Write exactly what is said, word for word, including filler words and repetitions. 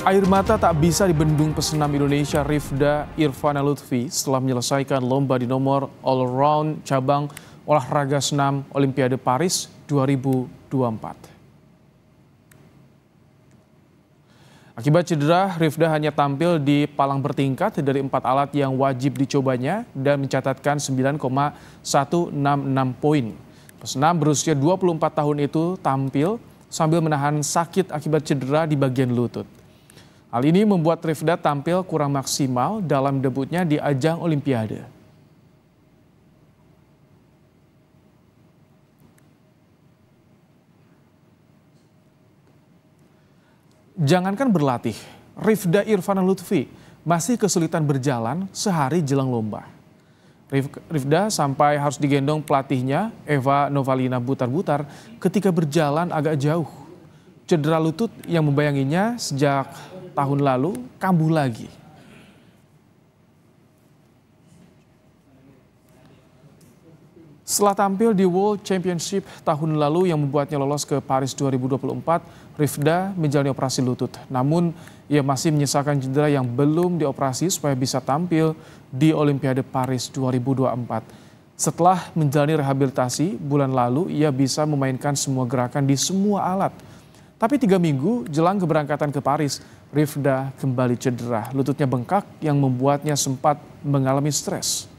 Air mata tak bisa dibendung pesenam Indonesia Rifda Irvan Lutfi setelah menyelesaikan lomba di nomor all-round cabang olahraga senam Olimpiade Paris dua ribu dua puluh empat. Akibat cedera, Rifda hanya tampil di palang bertingkat dari empat alat yang wajib dicobanya dan mencatatkan sembilan koma seratus enam puluh enam poin. Pesenam berusia dua puluh empat tahun itu tampil sambil menahan sakit akibat cedera di bagian lutut. Hal ini membuat Rifda tampil kurang maksimal dalam debutnya di ajang Olimpiade. Jangankan berlatih, Rifda Irvan Lutfi masih kesulitan berjalan sehari jelang lomba. Rifda sampai harus digendong pelatihnya, Eva Novalina Butar-Butar, ketika berjalan agak jauh. Cedera lutut yang membayanginya sejak tahun lalu kambuh lagi. Setelah tampil di World Championship tahun lalu yang membuatnya lolos ke Paris dua ribu dua puluh empat, Rifda menjalani operasi lutut. Namun, ia masih menyisakan cedera yang belum dioperasi supaya bisa tampil di Olimpiade Paris dua ribu dua puluh empat. Setelah menjalani rehabilitasi, bulan lalu ia bisa memainkan semua gerakan di semua alat. Tapi tiga minggu jelang keberangkatan ke Paris, Rifda kembali cedera. Lututnya bengkak yang membuatnya sempat mengalami stres.